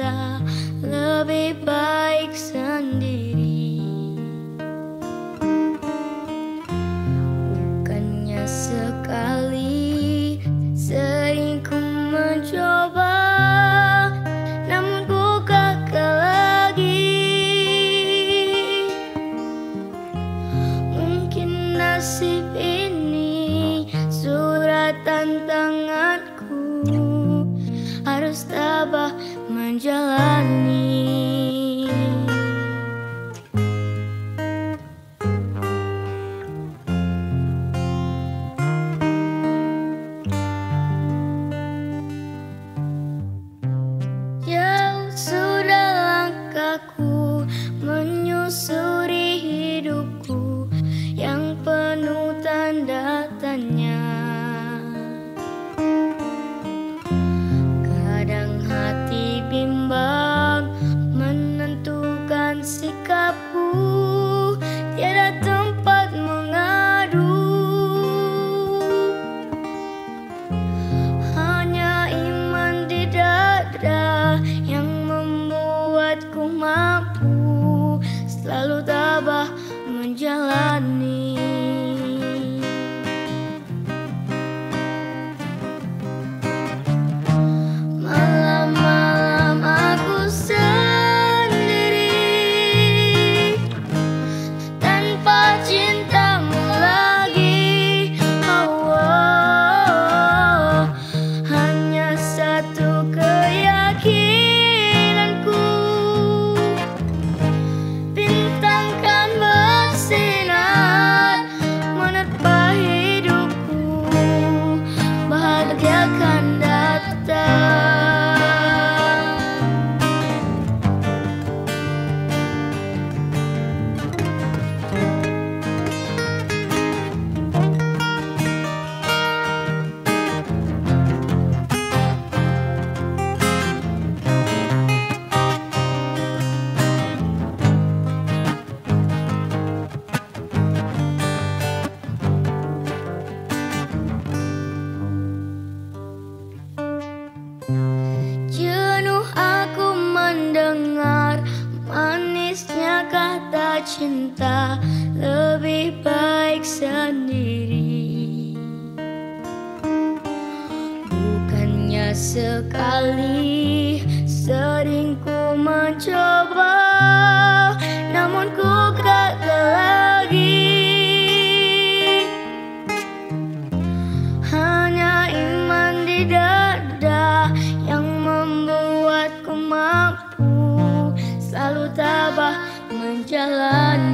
kita lebih baik sendiri. Bukannya sekali, sering ku mencoba, namun ku gagal lagi. Mungkin nasib ini surat tantanganku, harus tabah menjalani. Jauh sudah langkahku menyusuri hidupku yang penuh tanda tanya. Kadang hati bimbang menentukan sikapku, tiada tempat mengadu, hanya iman di dada yang membuatku mampu selalu tabah menjalani. Cinta lebih baik sendiri. Bukannya sekali, sering ku mencoba, namun ku gagal lagi. Hanya iman di dada yang membuatku mampu selalu tabah menjalani.